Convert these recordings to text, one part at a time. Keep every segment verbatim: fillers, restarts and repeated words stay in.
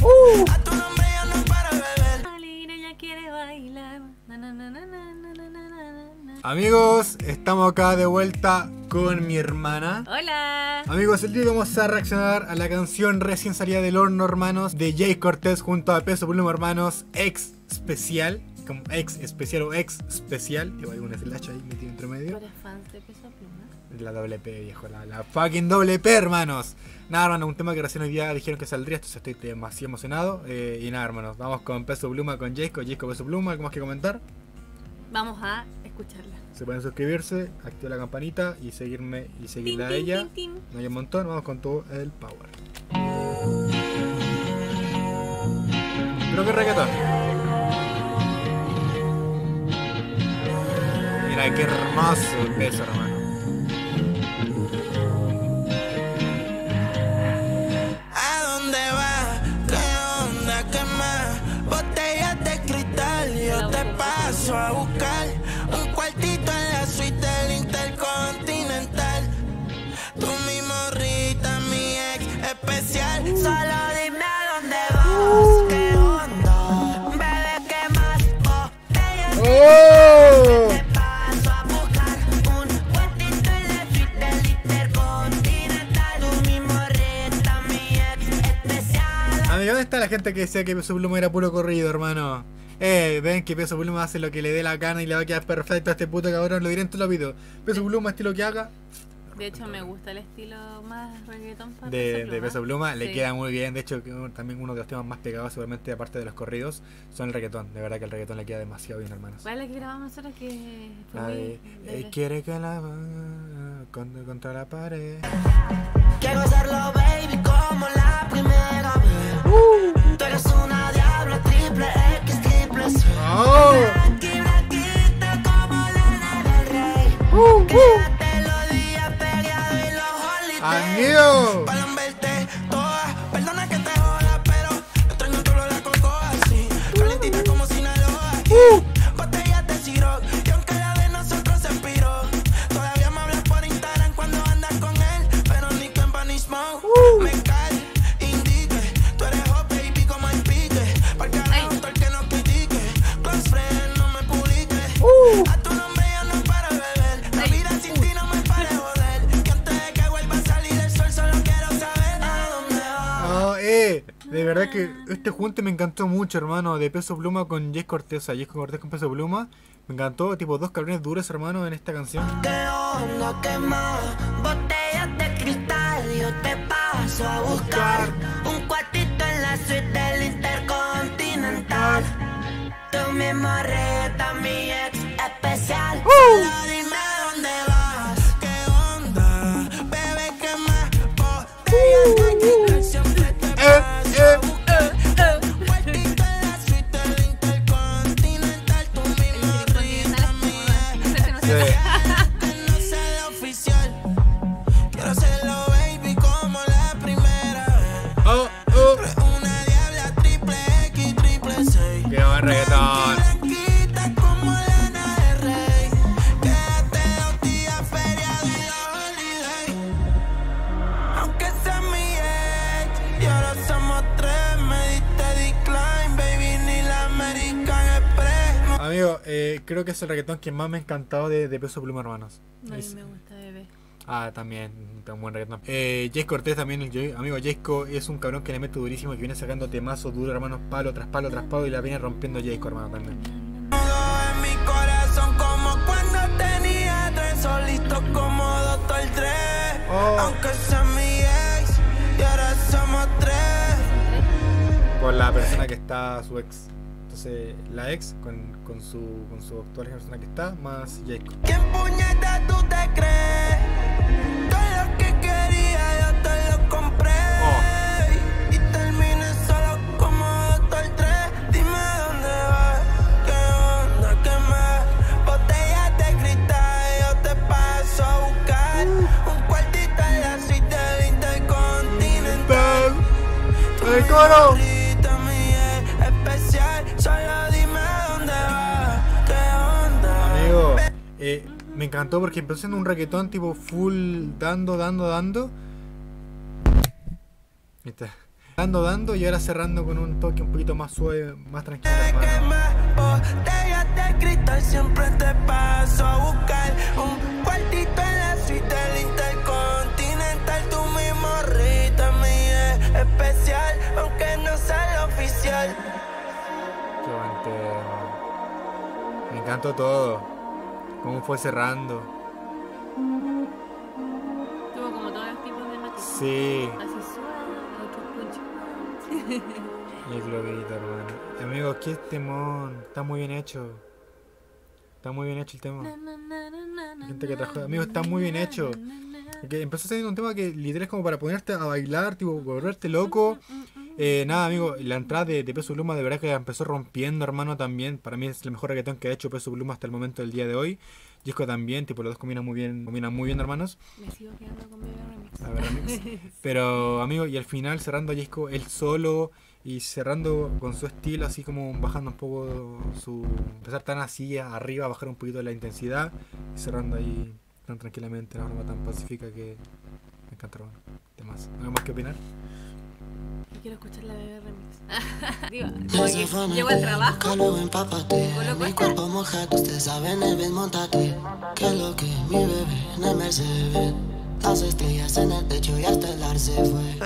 Uh. Amigos, estamos acá de vuelta con mi hermana. Hola. Amigos, el día vamos a reaccionar a la canción recién salida del horno, hermanos, de Jay Cortés junto a Peso Pluma, hermanos, Ex-Special. Como Ex-Special o Ex-Special. Llevo alguna slash ahí metido entre medio. ¿Para fans de Peso Pluma? La doble P, viejo, la, la fucking doble P, hermanos. Nada, hermano, un tema que recién hoy día dijeron que saldría, entonces estoy demasiado emocionado. Eh, y nada, hermanos, vamos con Peso Pluma, con Jhayco, Jhayco, Peso Pluma, ¿algo más que comentar? Vamos a escucharla. Se pueden suscribirse, activar la campanita y seguirme y seguirla a ella. Tin, tin. No hay un montón, vamos con todo el power. Creo que reggaetón. Mira qué hermoso el Peso, hermano. A buscar un cuartito en la suite del Intercontinental. Tú mi morrita, mi Ex-Special. Solo dime a dónde vas, qué onda, bebé, qué más botellas. Te paso a buscar un cuartito en la suite del Intercontinental. Tú mi morrita, mi Ex-Special. Amigo, ¿dónde está la gente que decía que su pluma era puro corrido, hermano? Eh, ven que Peso Pluma hace lo que le dé la gana y le va a quedar perfecto a este puto cabrón, lo diré en todos los videos. Peso Pluma, estilo que haga. De hecho, me gusta el estilo más reggaetón para de Peso Pluma. De Peso Pluma, sí. Le queda muy bien. De hecho, también uno de los temas más pegados, seguramente, aparte de los corridos, son el reggaetón. De verdad que el reggaetón le queda demasiado bien, hermanos. ¿Cuál es la que grabamos nosotros? Que Ay, de... eh, quiere que la contra, contra la pared. Quiero hacerlo, baby, como la primera vez. Uh. Tú eres una diabla triple X. Oh. Uh, uh. Amigo. Uh. De verdad que este junte me encantó mucho, hermano, de Peso Pluma con Jhayco Cortés, Jhayco Cortés con Peso Pluma. Me encantó, tipo, dos cabrones duros, hermano, en esta canción. ¿Qué onda, qué más? Botellas de cristal, yo te paso a buscar. Un cuartito en la suite del Intercontinental. Tú mi morreta, mi Ex-Special. Uh. Dime dónde vas, qué onda, bebé, qué más. Botellas de cristal. Amigo, eh, creo que es el reggaetón que más me ha encantado de, de Peso Pluma, hermanos. No, a mí me gusta Bebé. Ah, también, tan buen reggaetón. Eh, Jhayco Cortés también, el, amigo Jhayco es un cabrón que le mete durísimo, que viene sacando temazos duros, hermanos, palo tras palo tras palo, y la viene rompiendo Jhayco, hermano, también. En mi corazón como cuando tenía tres, solitos como doctor tres. Aunque sea mi ex, y ahora somos tres. Por la persona que está su ex. Entonces, la ex con, con, su, con su actual persona que está, más Jhayco. ¿Quién puñeta tú te crees? Todo lo que quería yo te lo compré. Oh. Y terminé solo como doctor tres. Dime dónde vas, qué onda, qué más. Botellas de cristal, yo te paso a buscar. Uh. Un cuartito en la suite del Intercontinental. ¡El coro! Eh, me encantó porque empezó siendo un reggaetón tipo full, dando, dando, dando. Está. Dando, dando y ahora cerrando con un toque un poquito más suave, más tranquilo. Siempre te paso a buscar un cuartito en la suite del Intercontinental. Tu mismo ritmo es especial, aunque no sea lo oficial. Qué buen tema. Me encantó todo. Cómo fue cerrando. Tuvo como todos los tipos de noche. Sí. Y el globito, hermano. Amigos, qué temón. Está muy bien hecho. Está muy bien hecho el tema. La gente que trajo. Amigos, está muy bien hecho. Porque empezó siendo un tema que literal es como para ponerte a bailar, tipo, volverte loco. Eh, nada, amigos, la entrada de, de Peso Pluma de verdad que la empezó rompiendo, hermano, también. Para mí es el mejor reggaetón que ha hecho Peso Pluma hasta el momento del día de hoy. Jhayco también, tipo, los dos combinan muy bien, combinan muy bien, hermanos. Me sigo quedando con Bebe Remix. A ver, remix. Pero, amigos, y al final cerrando Jhayco él solo y cerrando con su estilo, así como bajando un poco su... Empezar tan así arriba, bajar un poquito la intensidad y cerrando ahí tan tranquilamente, la forma tan pacífica que me encanta, hermano. Demás. ¿No hay más que opinar? Quiero escuchar la Bebe Remix. Digo, porque llevo el trabajo, coloco mi cuerpo mojado, usted sabe, Neves, montate. Que lo que mi bebé en el Mercedes, las estrellas en el techo y hasta el arce fue.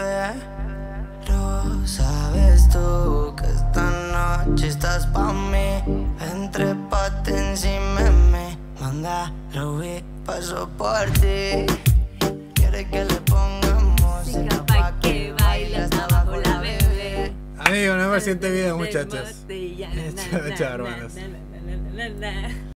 Pero sabes tú que esta noche estás pa' mí. Entre pate encima de mí, manda Ruby, paso por ti. Quiere que le ponga música pa' que baile hasta abajo. Amigo, no me siente bien, muchachos. Chao, hermanos.